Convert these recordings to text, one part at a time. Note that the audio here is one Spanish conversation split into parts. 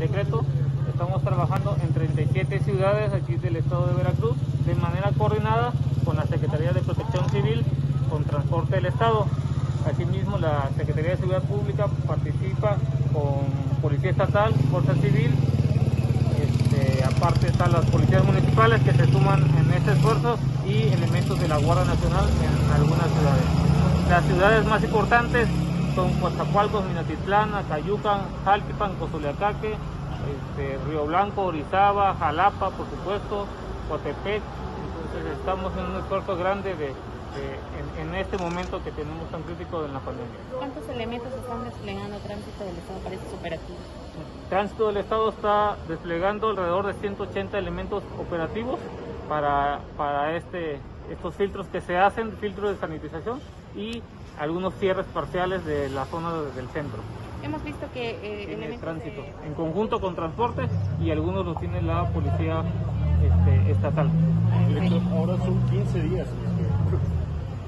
decreto. Estamos trabajando en 37 ciudades aquí del estado de Veracruz de manera coordinada con la Secretaría de Protección Civil, con Transporte del Estado. Asimismo, la Secretaría de Seguridad Pública participa con Policía Estatal, Fuerza Civil. Aparte están las policías municipales que se suman en este esfuerzo y elementos de la Guardia Nacional en algunas ciudades. Las ciudades más importantes son Coatzacoalcos, Minatitlán, Acayucan, Jaltipan, Cozuleacaque, Río Blanco, Orizaba, Xalapa, por supuesto, Coatepec. Entonces estamos en un esfuerzo grande en este momento que tenemos tan crítico en la pandemia. ¿Cuántos elementos están desplegando Tránsito del Estado para estos operativos? Tránsito del Estado está desplegando alrededor de 180 elementos operativos para estos filtros que se hacen, filtros de sanitización y algunos cierres parciales de la zona del centro. Hemos visto que el tránsito, en conjunto con transporte, y algunos los tiene la policía estatal. Ahora son 15 días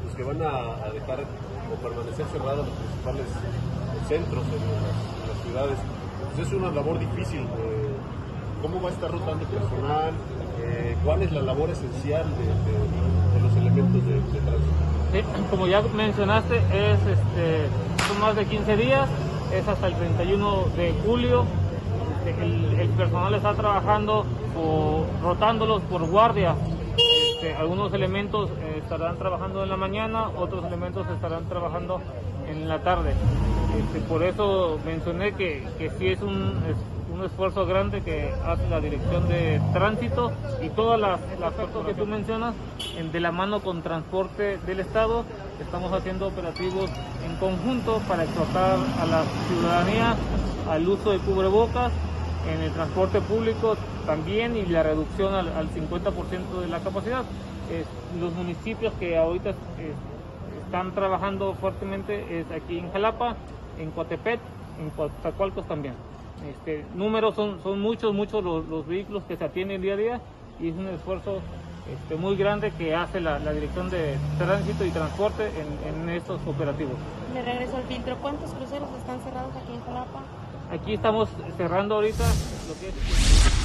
los que van a dejar o permanecer cerrados los principales centros en las ciudades. Pues es una labor difícil. ¿Cómo va a estar rotando personal? ¿Cuál es la labor esencial de los elementos de tránsito? Sí, como ya mencionaste, son más de 15 días, es hasta el 31 de julio. El personal está trabajando rotándolos por guardia. Algunos elementos estarán trabajando en la mañana, otros elementos estarán trabajando en la tarde. Por eso mencioné que sí es un esfuerzo grande que hace la Dirección de Tránsito y todas las aspectos que tú mencionas, de la mano con Transporte del Estado. Estamos haciendo operativos en conjunto para exhortar a la ciudadanía al uso de cubrebocas en el transporte público también, y la reducción al 50% de la capacidad. Los municipios que ahorita están trabajando fuertemente es aquí en Xalapa, en Coatepec, en Coatzacoalcos también. Números son muchos los vehículos que se atienden día a día, y es un esfuerzo muy grande que hace la Dirección de Tránsito y Transporte en estos operativos. Me regreso al filtro. ¿Cuántos cruceros están cerrados aquí en Xalapa? Aquí estamos cerrando ahorita lo que es...